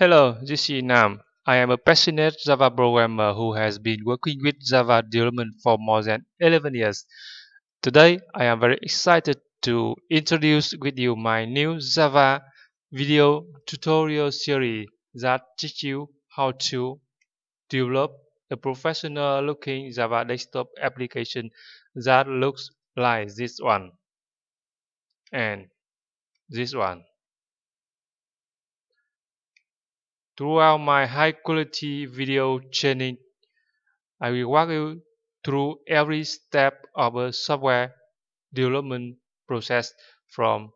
Hello, this is Nam. I am a passionate Java programmer who has been working with Java development for more than 11 years. Today, I am very excited to introduce with you my new Java video tutorial series that teaches you how to develop a professional-looking Java desktop application that looks like this one and this one. Throughout my high-quality video training, I will walk you through every step of a software development process, from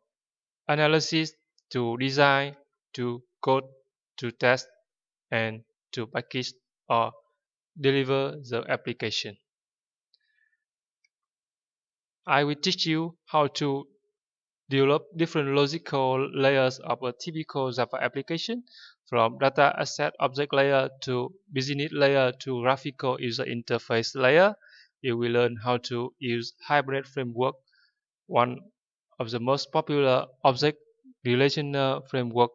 analysis to design to code to test and to package or deliver the application. I will teach you how to develop different logical layers of a typical Java application, from data asset object layer to business layer to graphical user interface layer. You will learn how to use Hibernate framework, one of the most popular object relational framework.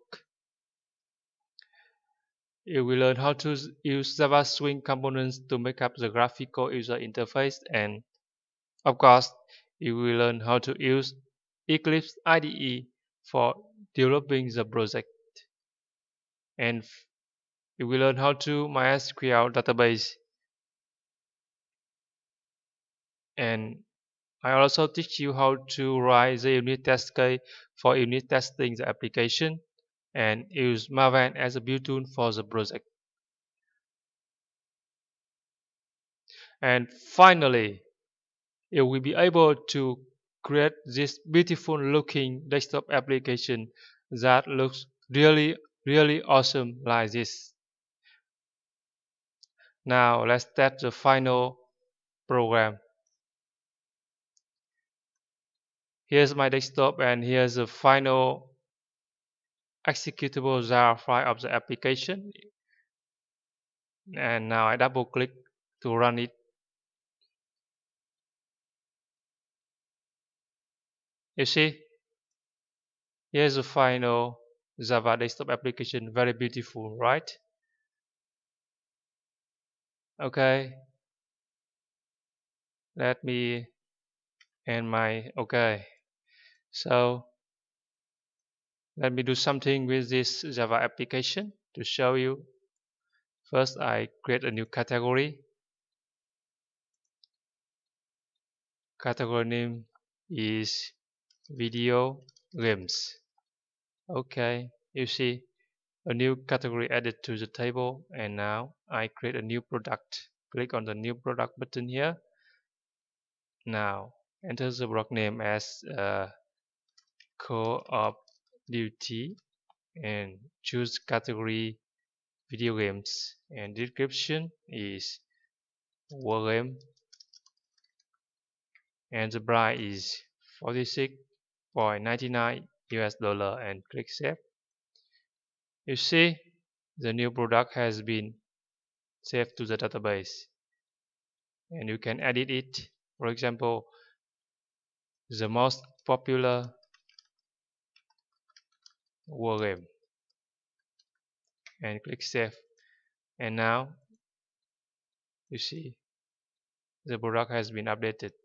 You will learn how to use Java Swing components to make up the graphical user interface, and of course, you will learn how to use Eclipse IDE for developing the project. And you will learn how to MySQL database. And I also teach you how to write the unit test case for unit testing the application, and use Maven as a build tool for the project. And finally, you will be able to create this beautiful looking desktop application that looks really awesome like this. Now let's test the final program. Here's my desktop, and here's the final executable jar file of the application. And now I double click to run it. You see, here's the final Java desktop application, very beautiful, right? Okay, let me end my okay. So let me do something with this Java application to show you. First, I create a new category. Category name is video games. Okay, you see a new category added to the table, and now I create a new product. Click on the new product button here. Now enter the product name as Call of Duty and choose category video games, and description is war game, and the price is $46.99 US, and click save. You see the new product has been saved to the database, and you can edit it. For example, the most popular war game, and click save. And now you see the product has been updated.